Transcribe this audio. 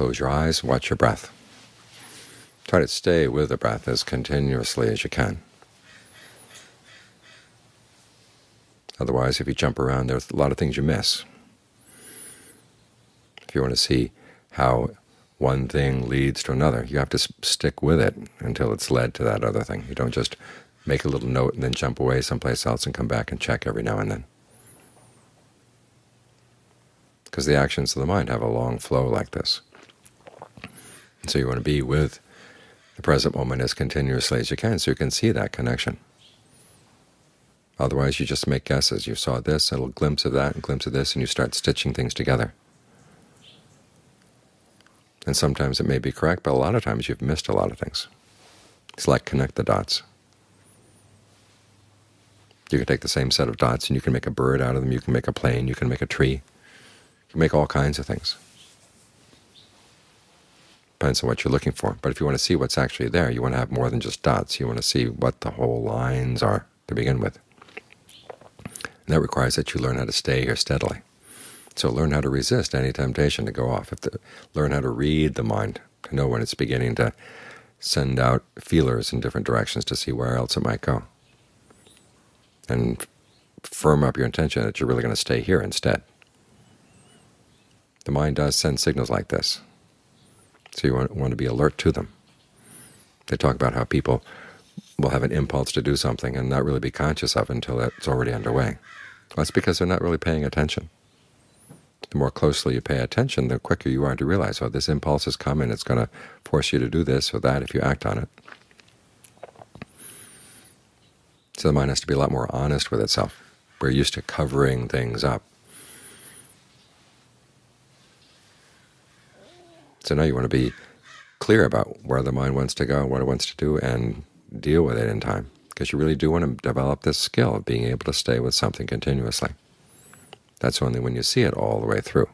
Close your eyes, watch your breath. Try to stay with the breath as continuously as you can. Otherwise, if you jump around, there's a lot of things you miss. If you want to see how one thing leads to another, you have to stick with it until it's led to that other thing. You don't just make a little note and then jump away someplace else and come back and check every now and then. Because the actions of the mind have a long flow like this. And so you want to be with the present moment as continuously as you can, so you can see that connection. Otherwise, you just make guesses. You saw this, a little glimpse of that, and a glimpse of this, and you start stitching things together. And sometimes it may be correct, but a lot of times you've missed a lot of things. It's like connect the dots. You can take the same set of dots and you can make a bird out of them, you can make a plane, you can make a tree, you can make all kinds of things. Depends on what you're looking for. But if you want to see what's actually there, you want to have more than just dots. You want to see what the whole lines are to begin with. And that requires that you learn how to stay here steadily. So learn how to resist any temptation to go off. Learn how to read the mind, to know when it's beginning to send out feelers in different directions to see where else it might go. And firm up your intention that you're really going to stay here instead. The mind does send signals like this, so you want to be alert to them. They talk about how people will have an impulse to do something and not really be conscious of it until it's already underway. That's because they're not really paying attention. The more closely you pay attention, the quicker you are to realize, oh, this impulse has come and it's going to force you to do this or that if you act on it. So the mind has to be a lot more honest with itself. We're used to covering things up. So now you want to be clear about where the mind wants to go, what it wants to do, and deal with it in time, because you really do want to develop this skill of being able to stay with something continuously. That's only when you see it all the way through.